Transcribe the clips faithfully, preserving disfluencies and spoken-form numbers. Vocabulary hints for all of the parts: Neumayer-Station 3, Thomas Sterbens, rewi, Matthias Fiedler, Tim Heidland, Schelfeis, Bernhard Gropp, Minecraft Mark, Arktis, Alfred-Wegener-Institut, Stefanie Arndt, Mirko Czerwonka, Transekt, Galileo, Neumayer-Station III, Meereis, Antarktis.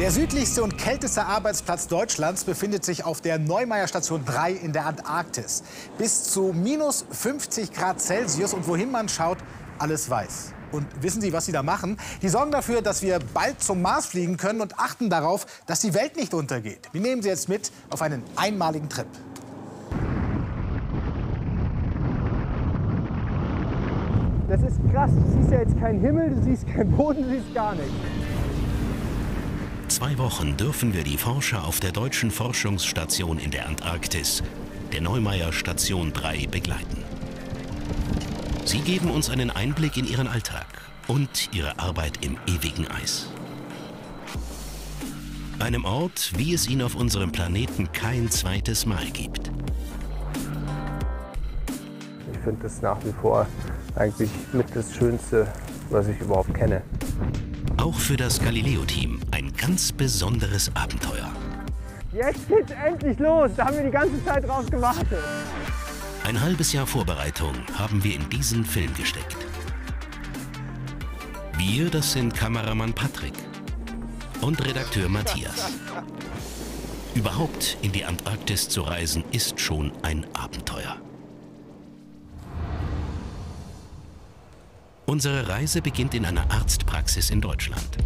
Der südlichste und kälteste Arbeitsplatz Deutschlands befindet sich auf der Neumayer-Station drei in der Antarktis. Bis zu minus fünfzig Grad Celsius, und wohin man schaut, alles weiß. Und wissen Sie, was sie da machen? Die sorgen dafür, dass wir bald zum Mars fliegen können und achten darauf, dass die Welt nicht untergeht. Wir nehmen Sie jetzt mit auf einen einmaligen Trip. Das ist krass, du siehst ja jetzt keinen Himmel, du siehst keinen Boden, du siehst gar nichts. Zwei Wochen dürfen wir die Forscher auf der deutschen Forschungsstation in der Antarktis, der Neumayer-Station drei, begleiten. Sie geben uns einen Einblick in ihren Alltag und ihre Arbeit im ewigen Eis. Einem Ort, wie es ihn auf unserem Planeten kein zweites Mal gibt. Ich finde das nach wie vor eigentlich mit das Schönste, was ich überhaupt kenne. Auch für das Galileo-Team ein ganz besonderes Abenteuer. Jetzt geht's endlich los, da haben wir die ganze Zeit drauf gewartet. Ein halbes Jahr Vorbereitung haben wir in diesen Film gesteckt. Wir, das sind Kameramann Patrick und Redakteur Matthias. Überhaupt in die Antarktis zu reisen, ist schon ein Abenteuer. Unsere Reise beginnt in einer Arztpraxis in Deutschland.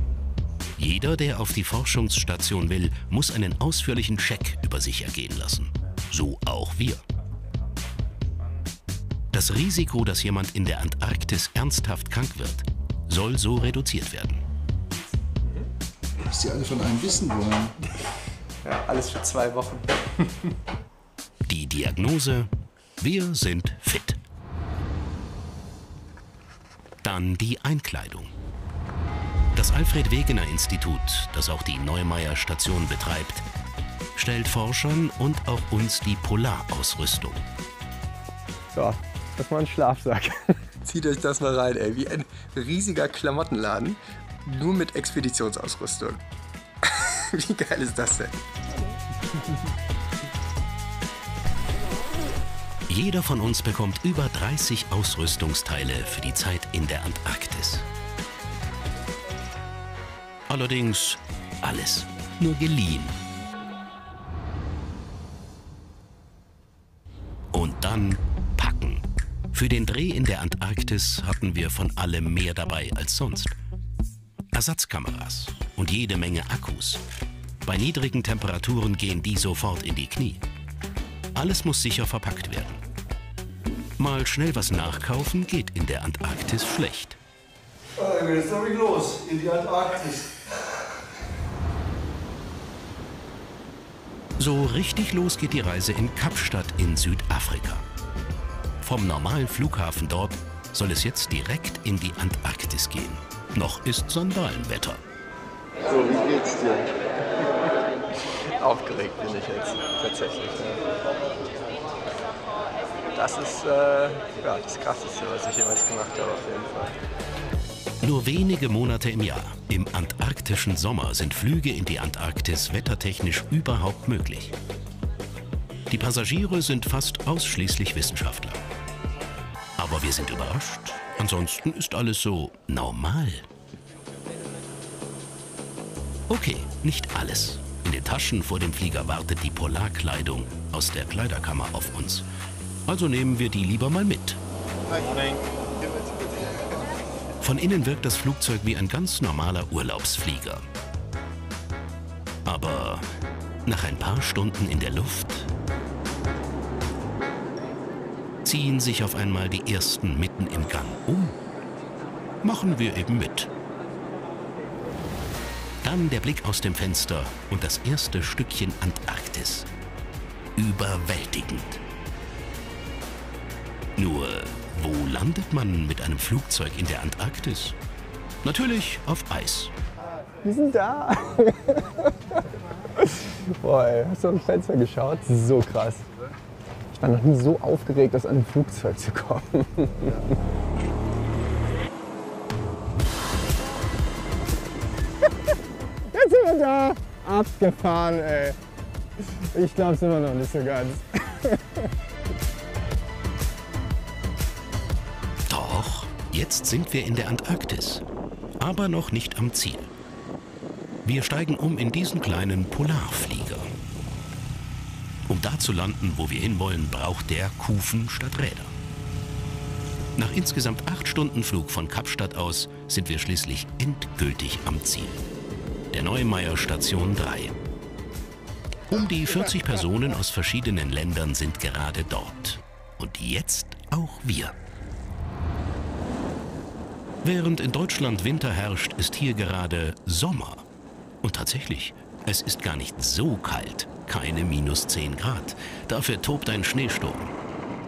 Jeder, der auf die Forschungsstation will, muss einen ausführlichen Check über sich ergehen lassen. So auch wir. Das Risiko, dass jemand in der Antarktis ernsthaft krank wird, soll so reduziert werden. Was die alle von einem wissen wollen. Ja, alles für zwei Wochen. Die Diagnose: Wir sind fit. Dann die Einkleidung. Das Alfred-Wegener-Institut, das auch die Neumayer-Station betreibt, stellt Forschern und auch uns die Polarausrüstung. Ja, das ist mal ein Schlafsack. Zieht euch das mal rein, ey. Wie ein riesiger Klamottenladen, nur mit Expeditionsausrüstung. Wie geil ist das denn? Jeder von uns bekommt über dreißig Ausrüstungsteile für die Zeit in der Antarktis. Allerdings alles nur geliehen. Und dann packen. Für den Dreh in der Antarktis hatten wir von allem mehr dabei als sonst. Ersatzkameras und jede Menge Akkus. Bei niedrigen Temperaturen gehen die sofort in die Knie. Alles muss sicher verpackt werden. Mal schnell was nachkaufen geht in der Antarktis schlecht. Jetzt darf ich los, in die Antarktis. So richtig los geht die Reise in Kapstadt in Südafrika. Vom normalen Flughafen dort soll es jetzt direkt in die Antarktis gehen. Noch ist Sandalenwetter. So, wie geht's dir? Aufgeregt bin ich jetzt, tatsächlich. Das ist äh, ja, das Krasseste, was ich jemals gemacht habe, auf jeden Fall. Nur wenige Monate im Jahr, im antarktischen Sommer, sind Flüge in die Antarktis wettertechnisch überhaupt möglich. Die Passagiere sind fast ausschließlich Wissenschaftler. Aber wir sind überrascht. Ansonsten ist alles so normal. Okay, nicht alles. In den Taschen vor dem Flieger wartet die Polarkleidung aus der Kleiderkammer auf uns. Also nehmen wir die lieber mal mit. Von innen wirkt das Flugzeug wie ein ganz normaler Urlaubsflieger. Aber nach ein paar Stunden in der Luft ziehen sich auf einmal die ersten mitten im Gang um. Machen wir eben mit. Dann der Blick aus dem Fenster und das erste Stückchen Antarktis. Überwältigend. Nur, wo landet man mit einem Flugzeug in der Antarktis? Natürlich auf Eis. Wir sind da. Boah, ey, hast du aus dem Fenster geschaut? So krass. Ich war noch nie so aufgeregt, aus einem Flugzeug zu kommen. Jetzt sind wir da. Abgefahren, ey. Ich glaub's immer noch nicht so ganz. Jetzt sind wir in der Antarktis, aber noch nicht am Ziel. Wir steigen um in diesen kleinen Polarflieger. Um da zu landen, wo wir hinwollen, braucht der Kufen statt Räder. Nach insgesamt acht Stunden Flug von Kapstadt aus sind wir schließlich endgültig am Ziel. Der Neumayer-Station drei. Um die vierzig Personen aus verschiedenen Ländern sind gerade dort. Und jetzt auch wir. Während in Deutschland Winter herrscht, ist hier gerade Sommer. Und tatsächlich, es ist gar nicht so kalt. Keine minus zehn Grad. Dafür tobt ein Schneesturm.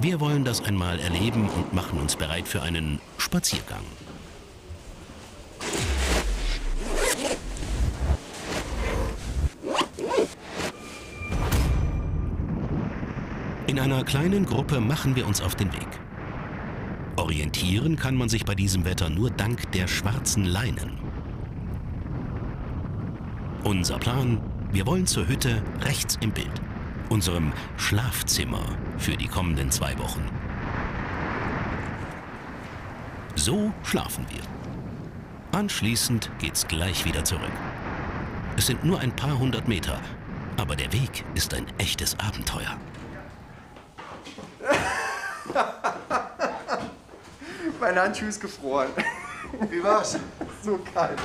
Wir wollen das einmal erleben und machen uns bereit für einen Spaziergang. In einer kleinen Gruppe machen wir uns auf den Weg. Orientieren kann man sich bei diesem Wetter nur dank der schwarzen Leinen. Unser Plan: Wir wollen zur Hütte rechts im Bild, unserem Schlafzimmer für die kommenden zwei Wochen. So schlafen wir. Anschließend geht's gleich wieder zurück. Es sind nur ein paar hundert Meter, aber der Weg ist ein echtes Abenteuer. Mein Handschuh ist gefroren. Wie war's? So kalt.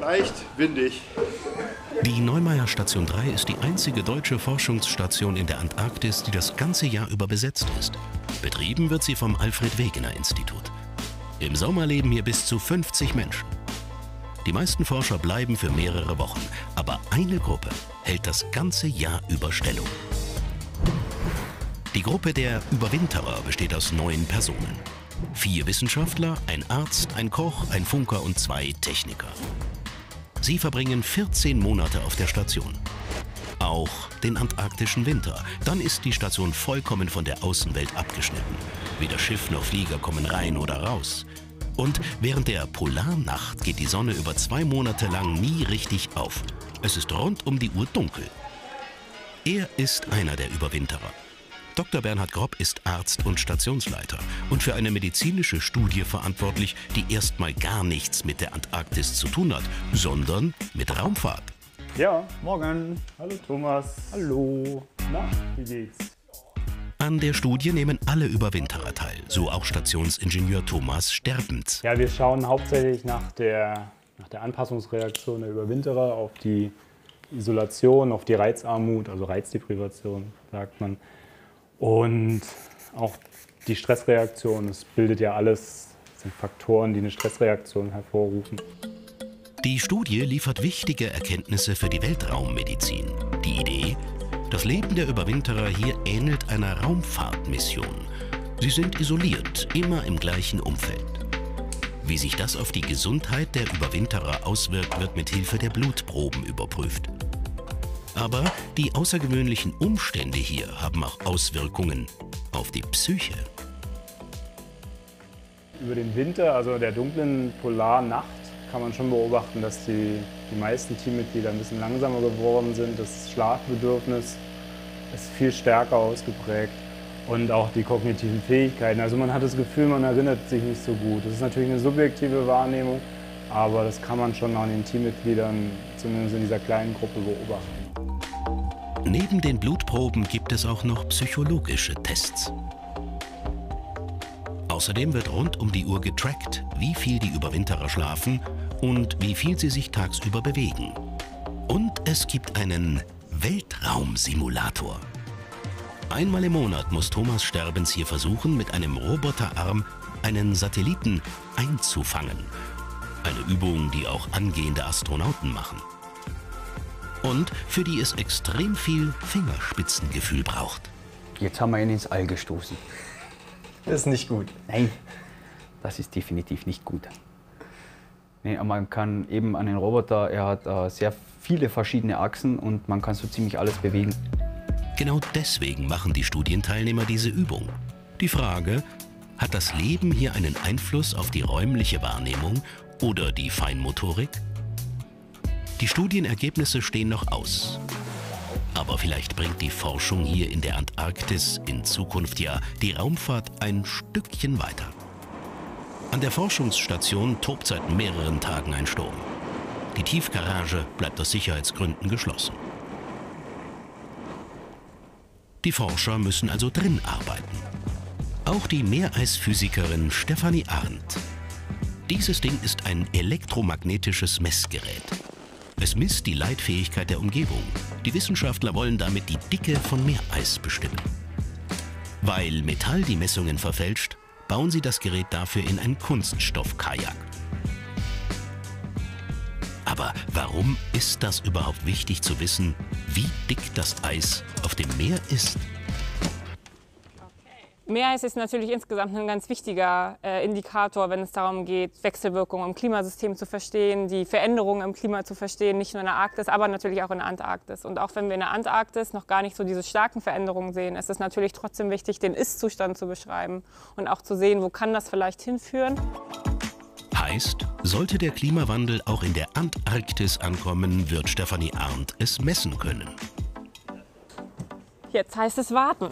Leicht windig. Die Neumayer-Station drei ist die einzige deutsche Forschungsstation in der Antarktis, die das ganze Jahr über besetzt ist. Betrieben wird sie vom Alfred-Wegener-Institut. Im Sommer leben hier bis zu fünfzig Menschen. Die meisten Forscher bleiben für mehrere Wochen, aber eine Gruppe hält das ganze Jahr über Stellung. Die Gruppe der Überwinterer besteht aus neun Personen. Vier Wissenschaftler, ein Arzt, ein Koch, ein Funker und zwei Techniker. Sie verbringen vierzehn Monate auf der Station. Auch den antarktischen Winter. Dann ist die Station vollkommen von der Außenwelt abgeschnitten. Weder Schiff noch Flieger kommen rein oder raus. Und während der Polarnacht geht die Sonne über zwei Monate lang nie richtig auf. Es ist rund um die Uhr dunkel. Er ist einer der Überwinterer. Doktor Bernhard Gropp ist Arzt und Stationsleiter und für eine medizinische Studie verantwortlich, die erstmal gar nichts mit der Antarktis zu tun hat, sondern mit Raumfahrt. Ja, morgen. Hallo Thomas. Hallo. Na, wie geht's? An der Studie nehmen alle Überwinterer teil, so auch Stationsingenieur Thomas Sterbens. Ja, wir schauen hauptsächlich nach der, nach der Anpassungsreaktion der Überwinterer auf die Isolation, auf die Reizarmut, also Reizdeprivation, sagt man. Und auch die Stressreaktion, das bildet ja alles, das sind Faktoren, die eine Stressreaktion hervorrufen. Die Studie liefert wichtige Erkenntnisse für die Weltraummedizin. Die Idee: Das Leben der Überwinterer hier ähnelt einer Raumfahrtmission. Sie sind isoliert, immer im gleichen Umfeld. Wie sich das auf die Gesundheit der Überwinterer auswirkt, wird mit Hilfe der Blutproben überprüft. Aber die außergewöhnlichen Umstände hier haben auch Auswirkungen auf die Psyche. Über den Winter, also der dunklen Polarnacht, kann man schon beobachten, dass die, die meisten Teammitglieder ein bisschen langsamer geworden sind. Das Schlafbedürfnis ist viel stärker ausgeprägt und auch die kognitiven Fähigkeiten. Also man hat das Gefühl, man erinnert sich nicht so gut. Das ist natürlich eine subjektive Wahrnehmung, aber das kann man schon an den Teammitgliedern, zumindest in dieser kleinen Gruppe, beobachten. Neben den Blutproben gibt es auch noch psychologische Tests. Außerdem wird rund um die Uhr getrackt, wie viel die Überwinterer schlafen und wie viel sie sich tagsüber bewegen. Und es gibt einen Weltraumsimulator. Einmal im Monat muss Thomas Sterbens hier versuchen, mit einem Roboterarm einen Satelliten einzufangen. Eine Übung, die auch angehende Astronauten machen. Und für die es extrem viel Fingerspitzengefühl braucht. Jetzt haben wir ihn ins All gestoßen. Das ist nicht gut. Nein, das ist definitiv nicht gut. Nee, man kann eben an den Roboter, er hat äh, sehr viele verschiedene Achsen und man kann so ziemlich alles bewegen. Genau deswegen machen die Studienteilnehmer diese Übung. Die Frage: Hat das Leben hier einen Einfluss auf die räumliche Wahrnehmung oder die Feinmotorik? Die Studienergebnisse stehen noch aus. Aber vielleicht bringt die Forschung hier in der Antarktis in Zukunft ja die Raumfahrt ein Stückchen weiter. An der Forschungsstation tobt seit mehreren Tagen ein Sturm. Die Tiefgarage bleibt aus Sicherheitsgründen geschlossen. Die Forscher müssen also drin arbeiten. Auch die Meereisphysikerin Stefanie Arndt. Dieses Ding ist ein elektromagnetisches Messgerät. Es misst die Leitfähigkeit der Umgebung. Die Wissenschaftler wollen damit die Dicke von Meereis bestimmen. Weil Metall die Messungen verfälscht, bauen sie das Gerät dafür in ein Kunststoffkajak. Aber warum ist das überhaupt wichtig zu wissen, wie dick das Eis auf dem Meer ist? Meereis ist natürlich insgesamt ein ganz wichtiger äh, Indikator, wenn es darum geht, Wechselwirkungen im Klimasystem zu verstehen, die Veränderungen im Klima zu verstehen, nicht nur in der Arktis, aber natürlich auch in der Antarktis. Und auch wenn wir in der Antarktis noch gar nicht so diese starken Veränderungen sehen, ist es natürlich trotzdem wichtig, den Ist-Zustand zu beschreiben und auch zu sehen, wo kann das vielleicht hinführen. Heißt, sollte der Klimawandel auch in der Antarktis ankommen, wird Stefanie Arndt es messen können. Jetzt heißt es warten.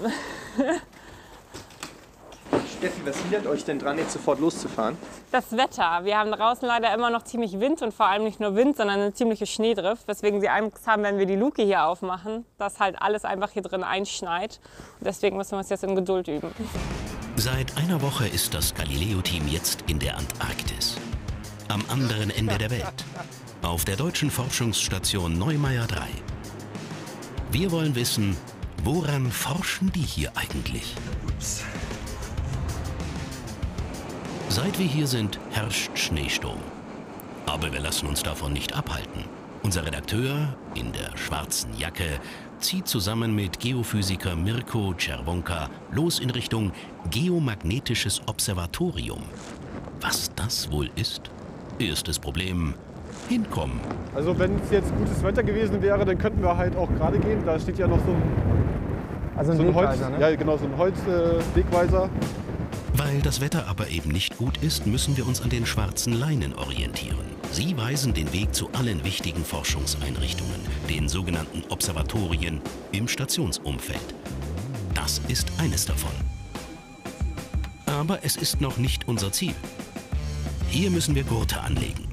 Steffi, was hindert euch denn dran, jetzt sofort loszufahren? Das Wetter. Wir haben draußen leider immer noch ziemlich Wind und vor allem nicht nur Wind, sondern eine ziemliche Schneedrift, weswegen sie Angst haben, wenn wir die Luke hier aufmachen, dass halt alles einfach hier drin einschneit. Und deswegen müssen wir uns jetzt in Geduld üben. Seit einer Woche ist das Galileo-Team jetzt in der Antarktis. Am anderen Ende der Welt. Auf der deutschen Forschungsstation Neumayer drei. Wir wollen wissen, woran forschen die hier eigentlich? Ups. Seit wir hier sind, herrscht Schneesturm. Aber wir lassen uns davon nicht abhalten. Unser Redakteur in der schwarzen Jacke zieht zusammen mit Geophysiker Mirko Czerwonka los in Richtung geomagnetisches Observatorium. Was das wohl ist? Erstes Problem: hinkommen. Also wenn es jetzt gutes Wetter gewesen wäre, dann könnten wir halt auch gerade gehen. Da steht ja noch so ein, also ein, so ein Holz, ne? Ja, genau, so ein Holzwegweiser. Äh, Weil das Wetter aber eben nicht gut ist, müssen wir uns an den schwarzen Leinen orientieren. Sie weisen den Weg zu allen wichtigen Forschungseinrichtungen, den sogenannten Observatorien im Stationsumfeld. Das ist eines davon. Aber es ist noch nicht unser Ziel. Hier müssen wir Gurte anlegen.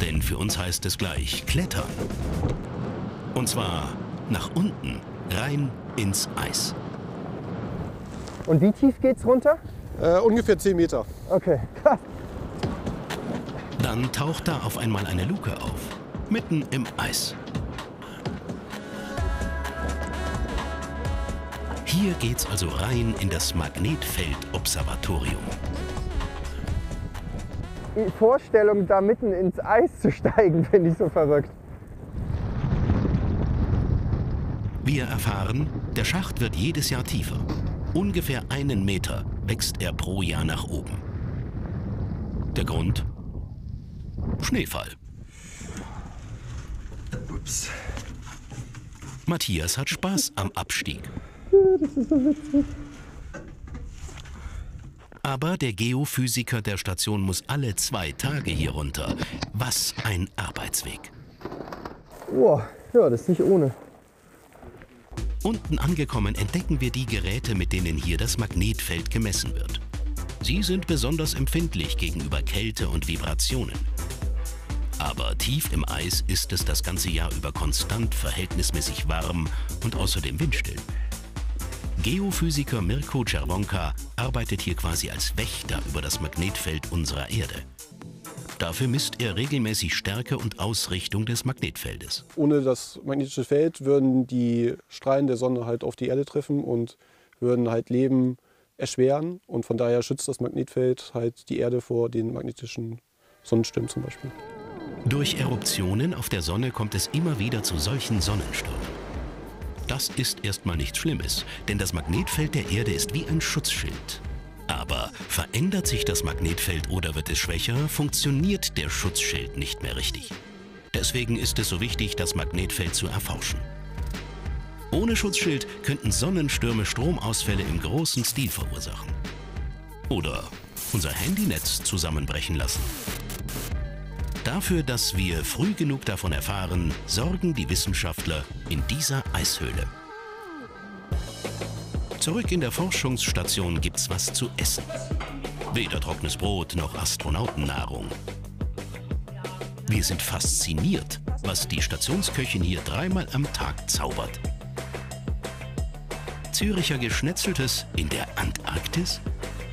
Denn für uns heißt es gleich klettern. Und zwar nach unten, rein ins Eis. Und wie tief geht's runter? Äh, ungefähr zehn Meter. Okay. Dann taucht da auf einmal eine Luke auf, mitten im Eis. Hier geht's also rein in das Magnetfeldobservatorium. Die Vorstellung, da mitten ins Eis zu steigen, finde ich so verrückt. Wir erfahren, der Schacht wird jedes Jahr tiefer. Ungefähr einen Meter wächst er pro Jahr nach oben. Der Grund? Schneefall. Ups. Matthias hat Spaß am Abstieg. Das ist so witzig. Aber der Geophysiker der Station muss alle zwei Tage hier runter. Was ein Arbeitsweg. Oh, ja, das ist nicht ohne. Unten angekommen entdecken wir die Geräte, mit denen hier das Magnetfeld gemessen wird. Sie sind besonders empfindlich gegenüber Kälte und Vibrationen. Aber tief im Eis ist es das ganze Jahr über konstant verhältnismäßig warm und außerdem windstill. Geophysiker Mirko Czerwonka arbeitet hier quasi als Wächter über das Magnetfeld unserer Erde. Dafür misst er regelmäßig Stärke und Ausrichtung des Magnetfeldes. Ohne das magnetische Feld würden die Strahlen der Sonne halt auf die Erde treffen und würden halt Leben erschweren. Und von daher schützt das Magnetfeld halt die Erde vor den magnetischen Sonnenstürmen zum Beispiel. Durch Eruptionen auf der Sonne kommt es immer wieder zu solchen Sonnenstürmen. Das ist erstmal nichts Schlimmes, denn das Magnetfeld der Erde ist wie ein Schutzschild. Aber verändert sich das Magnetfeld oder wird es schwächer, funktioniert der Schutzschild nicht mehr richtig. Deswegen ist es so wichtig, das Magnetfeld zu erforschen. Ohne Schutzschild könnten Sonnenstürme Stromausfälle im großen Stil verursachen. Oder unser Handynetz zusammenbrechen lassen. Dafür, dass wir früh genug davon erfahren, sorgen die Wissenschaftler in dieser Eishöhle. Zurück in der Forschungsstation gibt's was zu essen. Weder trockenes Brot noch Astronautennahrung. Wir sind fasziniert, was die Stationsköchin hier dreimal am Tag zaubert. Züricher Geschnetzeltes in der Antarktis?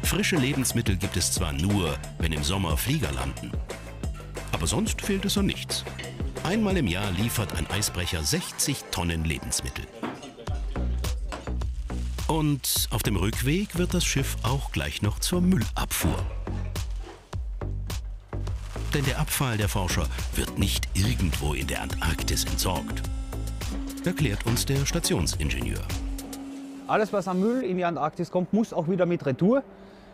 Frische Lebensmittel gibt es zwar nur, wenn im Sommer Flieger landen. Aber sonst fehlt es an nichts. Einmal im Jahr liefert ein Eisbrecher sechzig Tonnen Lebensmittel. Und auf dem Rückweg wird das Schiff auch gleich noch zur Müllabfuhr. Denn der Abfall der Forscher wird nicht irgendwo in der Antarktis entsorgt, erklärt uns der Stationsingenieur. Alles, was an Müll in die Antarktis kommt, muss auch wieder mit Retour.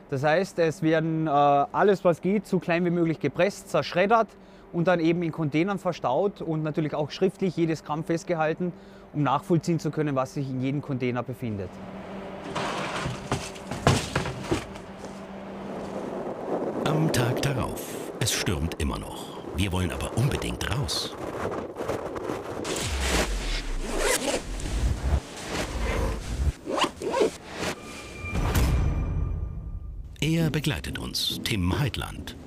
Das heißt, es werden äh, alles, was geht, so klein wie möglich gepresst, zerschreddert und dann eben in Containern verstaut und natürlich auch schriftlich jedes Gramm festgehalten, um nachvollziehen zu können, was sich in jedem Container befindet. Am Tag darauf. Es stürmt immer noch. Wir wollen aber unbedingt raus. Er begleitet uns, Tim Heidland.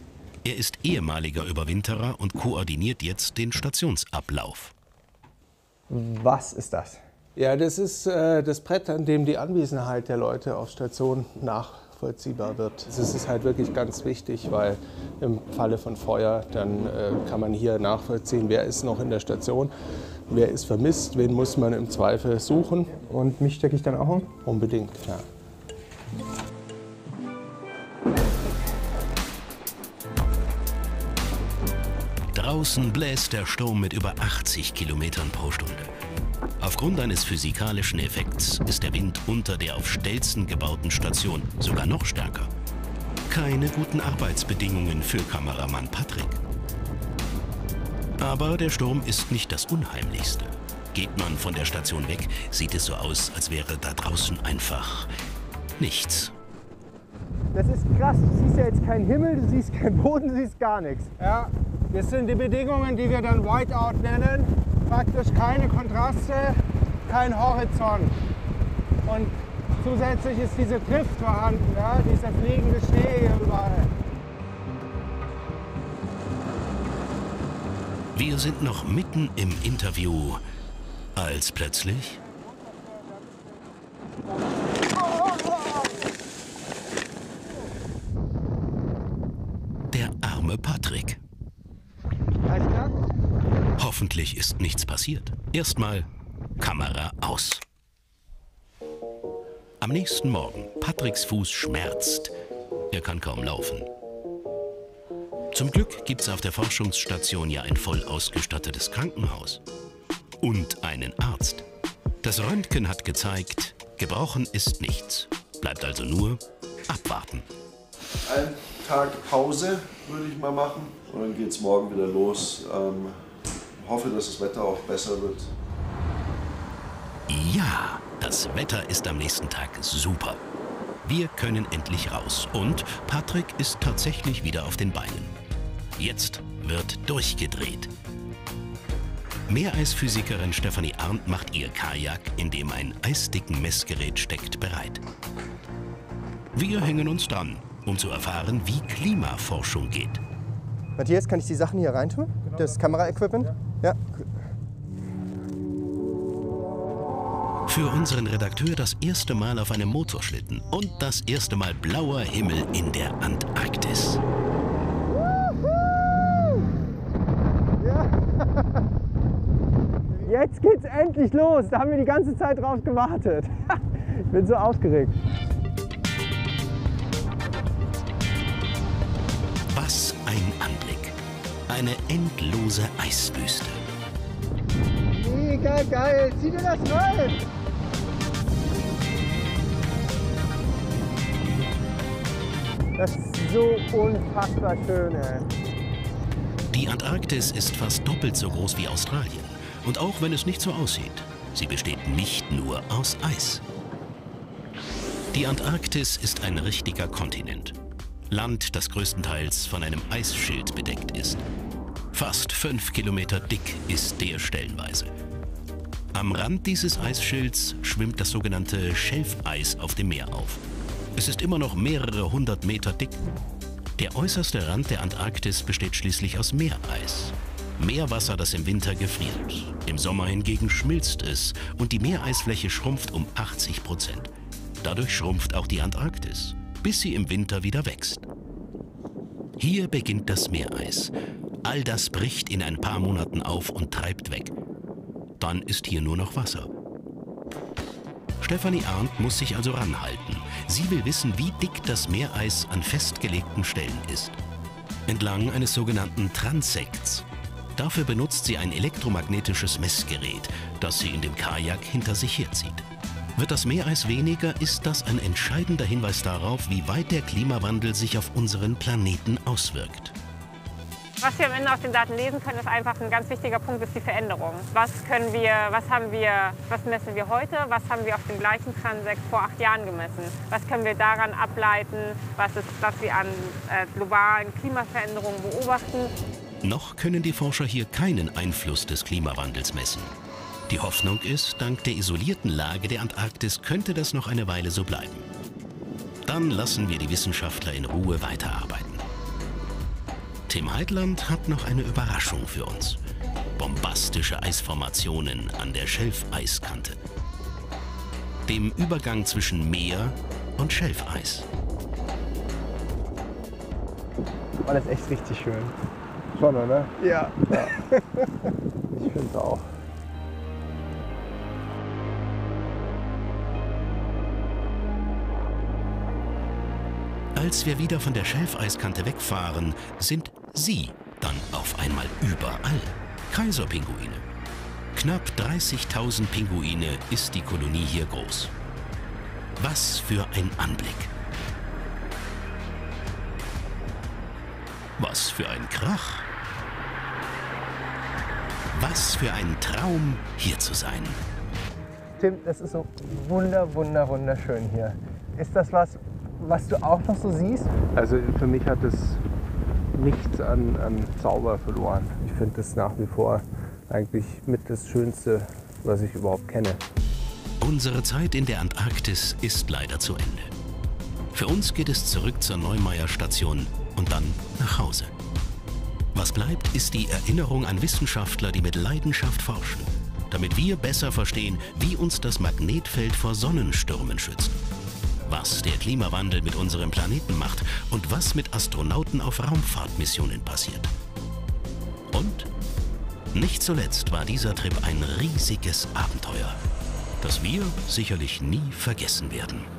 Er ist ehemaliger Überwinterer und koordiniert jetzt den Stationsablauf. Was ist das? Ja, das ist äh, das Brett, an dem die Anwesenheit der Leute auf Station nachvollziehbar wird. Das ist halt wirklich ganz wichtig, weil im Falle von Feuer, dann äh, kann man hier nachvollziehen, wer ist noch in der Station, wer ist vermisst, wen muss man im Zweifel suchen. Und mich stecke ich dann auch um? Unbedingt, ja. Draußen bläst der Sturm mit über achtzig Kilometern pro Stunde. Aufgrund eines physikalischen Effekts ist der Wind unter der auf Stelzen gebauten Station sogar noch stärker. Keine guten Arbeitsbedingungen für Kameramann Patrick. Aber der Sturm ist nicht das Unheimlichste. Geht man von der Station weg, sieht es so aus, als wäre da draußen einfach nichts. Das ist krass, du siehst ja jetzt keinen Himmel, du siehst keinen Boden, du siehst gar nichts. Ja, das sind die Bedingungen, die wir dann Whiteout nennen. Praktisch keine Kontraste, kein Horizont. Und zusätzlich ist diese Drift vorhanden, ja, dieser fliegende Schnee hier überall. Wir sind noch mitten im Interview, als plötzlich... der arme Patrick. Hoffentlich ist nichts passiert. Erstmal Kamera aus. Am nächsten Morgen, Patricks Fuß schmerzt. Er kann kaum laufen. Zum Glück gibt es auf der Forschungsstation ja ein voll ausgestattetes Krankenhaus. Und einen Arzt. Das Röntgen hat gezeigt, gebrochen ist nichts. Bleibt also nur abwarten. Einen Tag Pause würde ich mal machen. Und dann geht's morgen wieder los. Ähm Ich hoffe, dass das Wetter auch besser wird. Ja, das Wetter ist am nächsten Tag super. Wir können endlich raus und Patrick ist tatsächlich wieder auf den Beinen. Jetzt wird durchgedreht. Meereisphysikerin Stefanie Arndt macht ihr Kajak, in dem ein eisdicken Messgerät steckt, bereit. Wir hängen uns dran, um zu erfahren, wie Klimaforschung geht. Matthias, kann ich die Sachen hier reintun? Das Kameraequipment? Ja. Für unseren Redakteur das erste Mal auf einem Motorschlitten und das erste Mal blauer Himmel in der Antarktis. Ja. Jetzt geht's endlich los. Da haben wir die ganze Zeit drauf gewartet. Ich bin so aufgeregt. Was ein Anblick. Eine endlose Eiswüste. Mega geil! Zieh dir das rein! Das ist so unfassbar schön, ey. Die Antarktis ist fast doppelt so groß wie Australien. Und auch wenn es nicht so aussieht, sie besteht nicht nur aus Eis. Die Antarktis ist ein richtiger Kontinent. Land, das größtenteils von einem Eisschild bedeckt ist. Fast fünf Kilometer dick ist der stellenweise. Am Rand dieses Eisschilds schwimmt das sogenannte Schelfeis auf dem Meer auf. Es ist immer noch mehrere hundert Meter dick. Der äußerste Rand der Antarktis besteht schließlich aus Meereis. Meerwasser, das im Winter gefriert. Im Sommer hingegen schmilzt es und die Meereisfläche schrumpft um achtzig Prozent. Dadurch schrumpft auch die Antarktis, bis sie im Winter wieder wächst. Hier beginnt das Meereis. All das bricht in ein paar Monaten auf und treibt weg. Dann ist hier nur noch Wasser. Stefanie Arndt muss sich also ranhalten. Sie will wissen, wie dick das Meereis an festgelegten Stellen ist. Entlang eines sogenannten Transekts. Dafür benutzt sie ein elektromagnetisches Messgerät, das sie in dem Kajak hinter sich herzieht. Wird das Meereis weniger, ist das ein entscheidender Hinweis darauf, wie weit der Klimawandel sich auf unseren Planeten auswirkt. Was wir am Ende aus den Daten lesen können, ist einfach ein ganz wichtiger Punkt, ist die Veränderung. Was können wir, was haben wir, was messen wir heute, was haben wir auf dem gleichen Transekt vor acht Jahren gemessen? Was können wir daran ableiten, was, ist, was wir an äh, globalen Klimaveränderungen beobachten? Noch können die Forscher hier keinen Einfluss des Klimawandels messen. Die Hoffnung ist, dank der isolierten Lage der Antarktis könnte das noch eine Weile so bleiben. Dann lassen wir die Wissenschaftler in Ruhe weiterarbeiten. Tim Heidland hat noch eine Überraschung für uns. Bombastische Eisformationen an der Schelfeiskante. Dem Übergang zwischen Meer und Schelfeis. Oh, das ist echt richtig schön. Schon, oder? Ja. Ja. Ich finde es auch. Als wir wieder von der Schelfeiskante wegfahren, sind sie dann auf einmal überall. Kaiserpinguine. Knapp dreißigtausend Pinguine ist die Kolonie hier groß. Was für ein Anblick. Was für ein Krach. Was für ein Traum, hier zu sein. Tim, das ist so wunder, wunder, wunderschön hier. Ist das was, was du auch noch so siehst? Also für mich hat es nichts an, an Zauber verloren. Ich finde es nach wie vor eigentlich mit das Schönste, was ich überhaupt kenne. Unsere Zeit in der Antarktis ist leider zu Ende. Für uns geht es zurück zur Neumayer-Station und dann nach Hause. Was bleibt, ist die Erinnerung an Wissenschaftler, die mit Leidenschaft forschen, damit wir besser verstehen, wie uns das Magnetfeld vor Sonnenstürmen schützt. Was der Klimawandel mit unserem Planeten macht und was mit Astronauten auf Raumfahrtmissionen passiert. Und nicht zuletzt war dieser Trip ein riesiges Abenteuer, das wir sicherlich nie vergessen werden.